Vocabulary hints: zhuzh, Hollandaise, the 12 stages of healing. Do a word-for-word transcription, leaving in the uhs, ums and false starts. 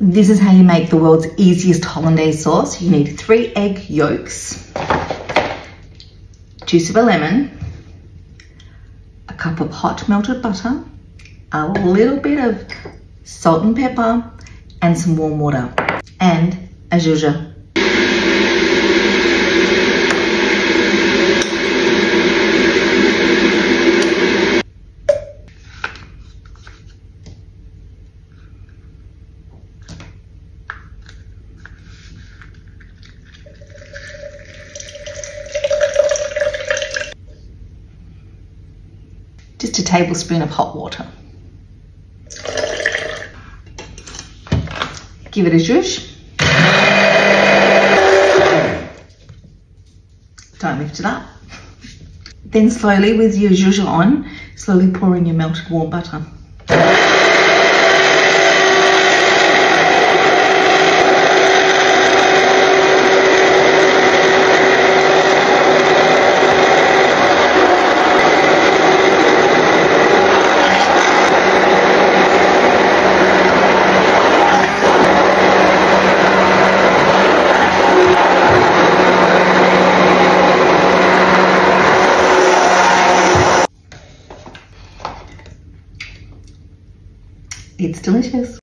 This is how you make the world's easiest hollandaise sauce. You need three egg yolks, juice of a lemon, a cup of hot melted butter, a little bit of salt and pepper, and some warm water, and a zhuzha. Just a tablespoon of hot water. Give it a zhuzh. Don't lift it up. Then slowly, with your zhuzh on, slowly pour in your melted warm butter. It's delicious.